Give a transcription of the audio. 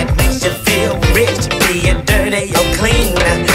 That makes you feel rich, being dirty or clean.